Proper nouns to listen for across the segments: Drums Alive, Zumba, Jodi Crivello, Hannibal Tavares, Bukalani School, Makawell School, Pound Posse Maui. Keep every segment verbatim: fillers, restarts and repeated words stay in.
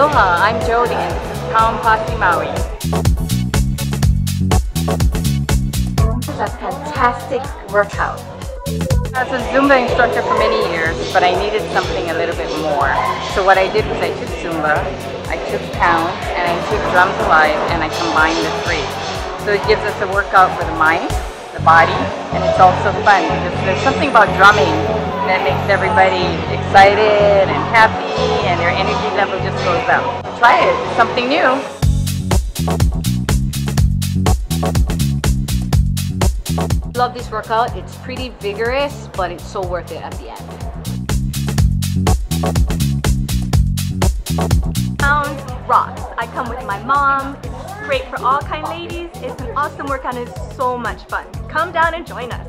Aloha, I'm Jodi and this is Pound Posse Maui. This is a fantastic workout. I was a Zumba instructor for many years, but I needed something a little bit more. So what I did was I took Zumba, I took Pound, and I took Drums Alive, and I combined the three. So it gives us a workout for the mind, the body, and it's also fun because there's something about drumming that makes everybody excited and happy, and their energy level just goes up. Try it, it's something new. Love this workout, it's pretty vigorous, but it's so worth it at the end. Pound rocks. I come with my mom, it's great for all kind ladies, it's an awesome workout and it's so much fun. Come down and join us.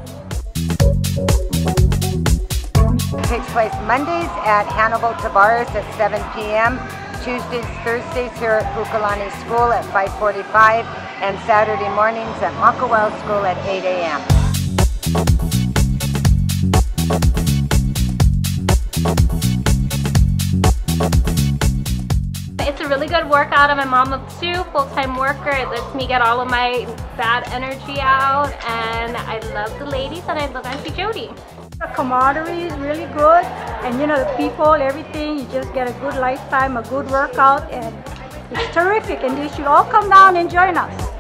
It takes place Mondays at Hannibal Tavares at seven p m, Tuesdays, Thursdays here at Bukalani School at five forty-five, and Saturday mornings at Makawell School at eight a m It's a really good workout. I'm a mom of two, full-time worker. It lets me get all of my bad energy out, and I love the ladies and I love Auntie Jodi. The camaraderie is really good, and you know, the people, everything, you just get a good lifetime, a good workout, and it's terrific, and you should all come down and join us.